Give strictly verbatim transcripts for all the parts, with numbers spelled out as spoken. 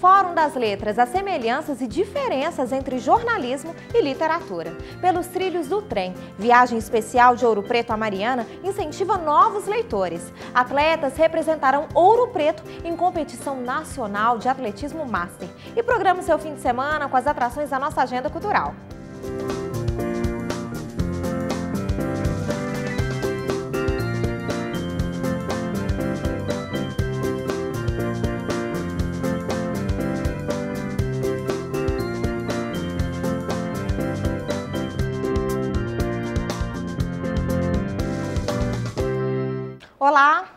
Fórum das Letras, as semelhanças e diferenças entre jornalismo e literatura. Pelos trilhos do trem, viagem especial de Ouro Preto a Mariana incentiva novos leitores. Atletas representarão Ouro Preto em competição nacional de atletismo master. E programa o seu fim de semana com as atrações da nossa agenda cultural. Olá!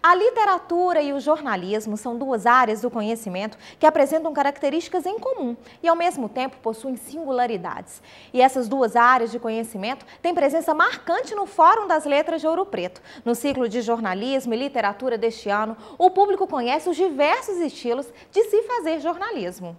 A literatura e o jornalismo são duas áreas do conhecimento que apresentam características em comum e, ao mesmo tempo, possuem singularidades. E essas duas áreas de conhecimento têm presença marcante no Fórum das Letras de Ouro Preto. No ciclo de jornalismo e literatura deste ano, o público conhece os diversos estilos de se fazer jornalismo.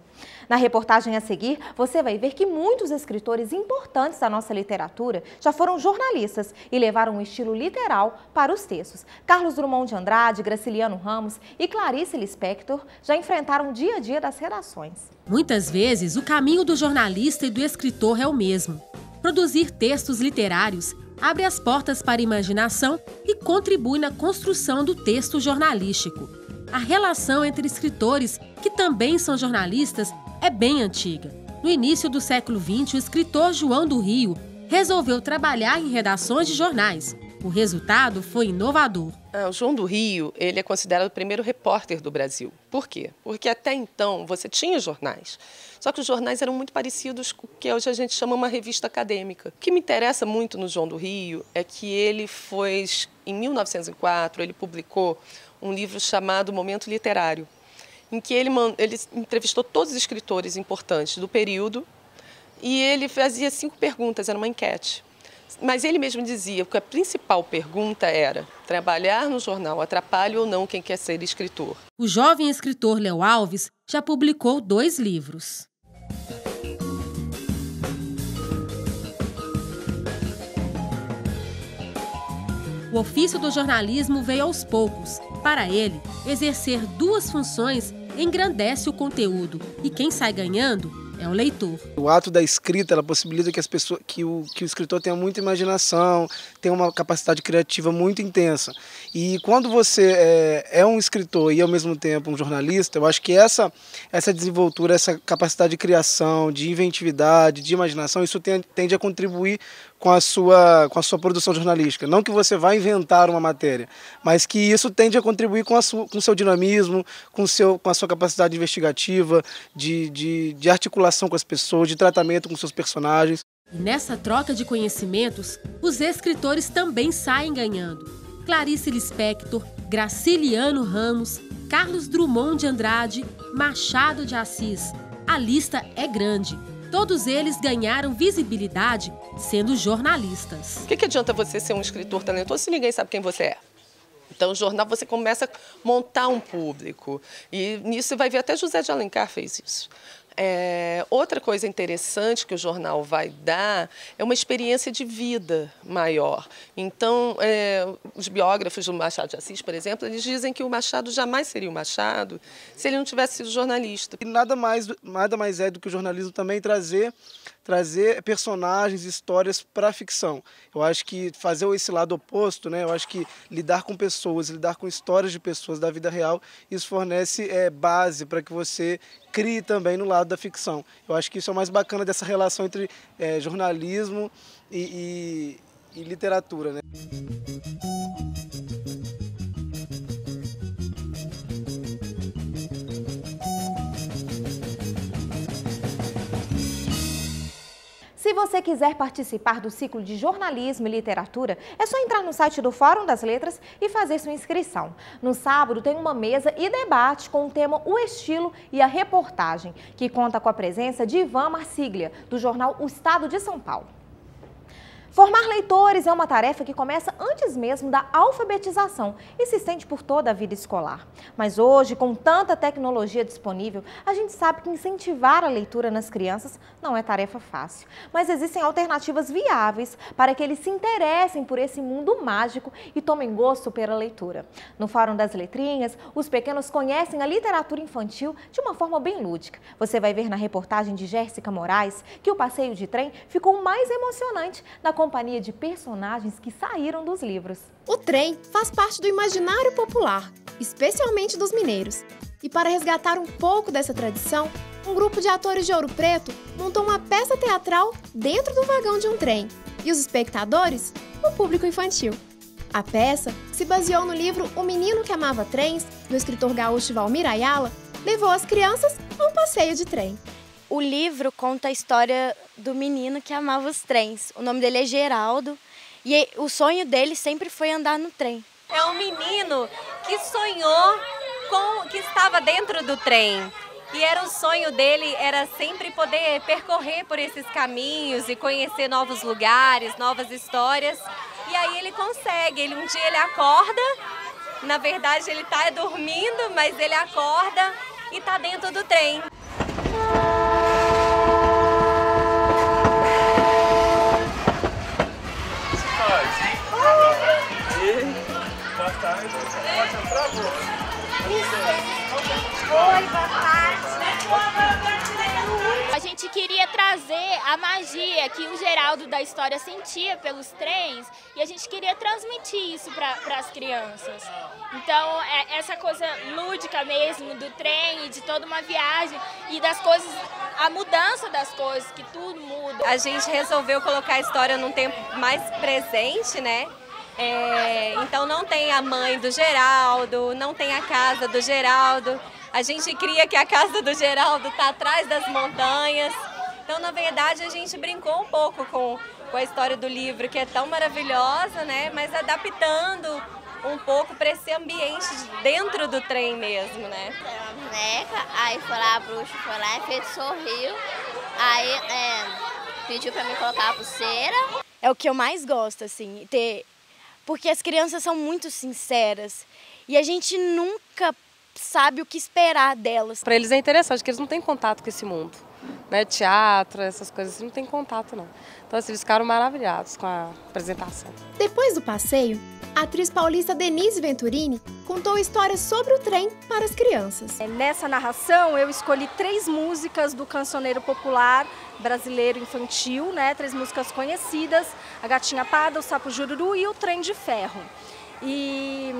Na reportagem a seguir, você vai ver que muitos escritores importantes da nossa literatura já foram jornalistas e levaram um estilo literal para os textos. Carlos Drummond de Andrade, Graciliano Ramos e Clarice Lispector já enfrentaram o dia a dia das redações. Muitas vezes, o caminho do jornalista e do escritor é o mesmo. Produzir textos literários abre as portas para a imaginação e contribui na construção do texto jornalístico. A relação entre escritores, que também são jornalistas, é bem antiga. No início do século vinte, o escritor João do Rio resolveu trabalhar em redações de jornais. O resultado foi inovador. Ah, o João do Rio, ele é considerado o primeiro repórter do Brasil. Por quê? Porque até então você tinha jornais, só que os jornais eram muito parecidos com o que hoje a gente chama uma revista acadêmica. O que me interessa muito no João do Rio é que ele foi, em mil novecentos e quatro, ele publicou um livro chamado Momento Literário, em que ele, ele entrevistou todos os escritores importantes do período e ele fazia cinco perguntas, era uma enquete. Mas ele mesmo dizia que a principal pergunta era: trabalhar no jornal atrapalha ou não quem quer ser escritor? O jovem escritor Léo Alves já publicou dois livros. O ofício do jornalismo veio aos poucos. Para ele, exercer duas funções engrandece o conteúdo e quem sai ganhando é o leitor. O ato da escrita, ela possibilita que as pessoas, que o, que o escritor tenha muita imaginação, tenha uma capacidade criativa muito intensa. E quando você é, é um escritor e ao mesmo tempo um jornalista, eu acho que essa, essa desenvoltura, essa capacidade de criação, de inventividade, de imaginação, isso tende, tende a contribuir com a sua, com a sua produção jornalística. Não que você vá inventar uma matéria, mas que isso tende a contribuir com a sua, com o seu dinamismo, com, seu, com a sua capacidade investigativa, de, de, de articulação com as pessoas, de tratamento com seus personagens. Nessa troca de conhecimentos, os escritores também saem ganhando. Clarice Lispector, Graciliano Ramos, Carlos Drummond de Andrade, Machado de Assis. A lista é grande. Todos eles ganharam visibilidade sendo jornalistas. O que, que adianta você ser um escritor talentoso se ninguém sabe quem você é? Então, o jornal, você começa a montar um público. E nisso você vai ver, até José de Alencar fez isso. É, outra coisa interessante que o jornal vai dar é uma experiência de vida maior. Então, é, os biógrafos do Machado de Assis, por exemplo, eles dizem que o Machado jamais seria o Machado se ele não tivesse sido jornalista. E nada mais, nada mais é do que o jornalismo também trazer, trazer personagens, histórias para a ficção. Eu acho que fazer esse lado oposto, né? Eu acho que lidar com pessoas, lidar com histórias de pessoas da vida real, isso fornece é, base para que você crie também no lado da ficção. Eu acho que isso é o mais bacana dessa relação entre é, jornalismo e, e, e literatura, né? Se você quiser participar do ciclo de jornalismo e literatura, é só entrar no site do Fórum das Letras e fazer sua inscrição. No sábado tem uma mesa e debate com o tema O Estilo e a Reportagem, que conta com a presença de Ivan Marciglia, do jornal O Estado de São Paulo. Formar leitores é uma tarefa que começa antes mesmo da alfabetização e se estende por toda a vida escolar. Mas hoje, com tanta tecnologia disponível, a gente sabe que incentivar a leitura nas crianças não é tarefa fácil. Mas existem alternativas viáveis para que eles se interessem por esse mundo mágico e tomem gosto pela leitura. No Fórum das Letrinhas, os pequenos conhecem a literatura infantil de uma forma bem lúdica. Você vai ver na reportagem de Jéssica Moraes que o passeio de trem ficou mais emocionante na conversa companhia de personagens que saíram dos livros. O trem faz parte do imaginário popular, especialmente dos mineiros. E para resgatar um pouco dessa tradição, um grupo de atores de Ouro Preto montou uma peça teatral dentro do vagão de um trem. E os espectadores? O público infantil. A peça, que se baseou no livro O Menino que Amava Trens, do escritor gaúcho Valmir Ayala, levou as crianças a um passeio de trem. O livro conta a história do menino que amava os trens. O nome dele é Geraldo e o sonho dele sempre foi andar no trem. É um menino que sonhou com que estava dentro do trem. E era o sonho dele, era sempre poder percorrer por esses caminhos e conhecer novos lugares, novas histórias. E aí ele consegue, ele, um dia ele acorda, na verdade ele está dormindo, mas ele acorda e está dentro do trem. A gente queria trazer a magia que o Geraldo da história sentia pelos trens e a gente queria transmitir isso para as crianças. Então, é essa coisa lúdica mesmo do trem e de toda uma viagem e das coisas, a mudança das coisas, que tudo muda. A gente resolveu colocar a história num tempo mais presente, né? É, então não tem a mãe do Geraldo, não tem a casa do Geraldo. A gente cria que a casa do Geraldo está atrás das montanhas. Então, na verdade, a gente brincou um pouco com, com a história do livro, que é tão maravilhosa, né? Mas adaptando um pouco para esse ambiente dentro do trem mesmo, né? Era uma boneca, aí foi lá, a bruxa foi lá e fez sorriu, aí é, pediu para me colocar a pulseira. É o que eu mais gosto, assim, ter... Porque as crianças são muito sinceras e a gente nunca sabe o que esperar delas. Para eles é interessante, porque eles não têm contato com esse mundo, né? Teatro, essas coisas assim, não tem contato não. Então assim, eles ficaram maravilhados com a apresentação. Depois do passeio, a atriz paulista Denise Venturini contou histórias sobre o trem para as crianças. Nessa narração eu escolhi três músicas do cancioneiro popular brasileiro infantil, né? Três músicas conhecidas, a Gatinha Pada, o Sapo Jururu e o Trem de Ferro. E,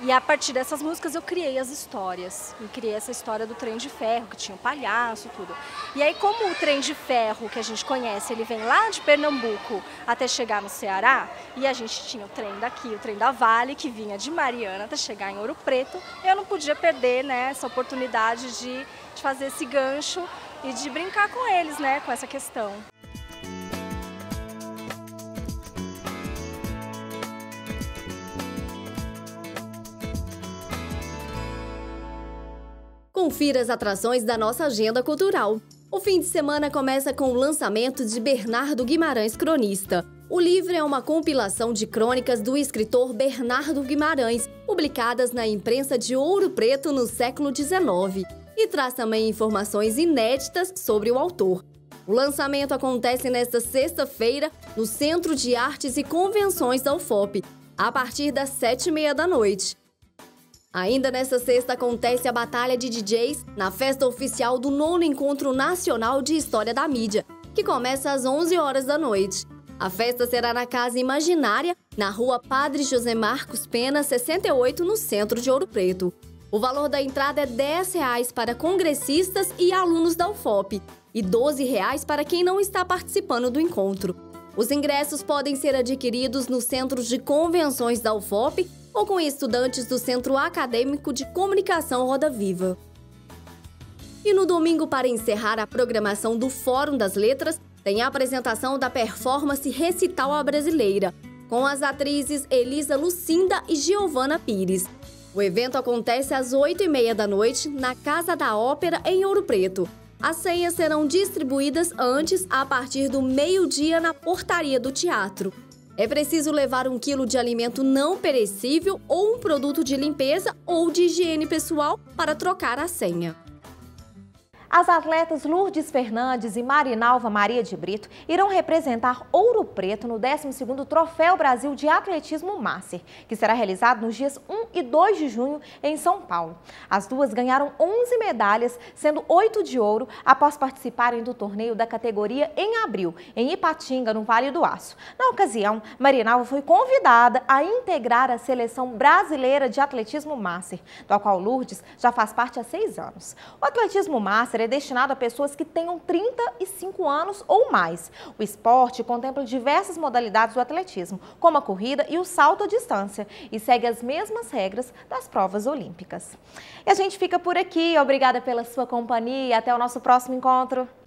e a partir dessas músicas eu criei as histórias, eu criei essa história do Trem de Ferro, que tinha um palhaço, tudo. E aí como o Trem de Ferro que a gente conhece, ele vem lá de Pernambuco até chegar no Ceará, e a gente tinha o trem daqui, o trem da Vale, que vinha de Mariana até chegar em Ouro Preto, eu não podia perder, né, essa oportunidade de, de fazer esse gancho e de brincar com eles, né, com essa questão. Confira as atrações da nossa agenda cultural. O fim de semana começa com o lançamento de Bernardo Guimarães Cronista. O livro é uma compilação de crônicas do escritor Bernardo Guimarães, publicadas na imprensa de Ouro Preto no século dezenove. E traz também informações inéditas sobre o autor. O lançamento acontece nesta sexta-feira no Centro de Artes e Convenções da U F O P, a partir das sete e meia da noite. Ainda nesta sexta acontece a Batalha de D Js na festa oficial do nono Encontro Nacional de História da Mídia, que começa às onze horas da noite. A festa será na Casa Imaginária, na Rua Padre José Marcos Pena, sessenta e oito, no centro de Ouro Preto. O valor da entrada é dez reais para congressistas e alunos da U F O P e doze reais para quem não está participando do encontro. Os ingressos podem ser adquiridos nos centros de convenções da U F O P ou com estudantes do Centro Acadêmico de Comunicação Roda-Viva. E no domingo, para encerrar a programação do Fórum das Letras, tem a apresentação da performance Recital à Brasileira, com as atrizes Elisa Lucinda e Giovana Pires. O evento acontece às oito e meia da noite na Casa da Ópera, em Ouro Preto. As senhas serão distribuídas antes a partir do meio-dia na portaria do teatro. É preciso levar um quilo de alimento não perecível ou um produto de limpeza ou de higiene pessoal para trocar a senha. As atletas Lourdes Fernandes e Marinalva Maria de Brito irão representar Ouro Preto no décimo segundo Troféu Brasil de Atletismo Master, que será realizado nos dias um e dois de junho em São Paulo. As duas ganharam onze medalhas, sendo oito de ouro, após participarem do torneio da categoria em abril, em Ipatinga, no Vale do Aço. Na ocasião, Marinalva foi convidada a integrar a Seleção Brasileira de Atletismo Master, da qual Lourdes já faz parte há seis anos. O Atletismo Master é destinado a pessoas que tenham trinta e cinco anos ou mais. O esporte contempla diversas modalidades do atletismo, como a corrida e o salto à distância, e segue as mesmas regras das provas olímpicas. E a gente fica por aqui. Obrigada pela sua companhia. Até o nosso próximo encontro.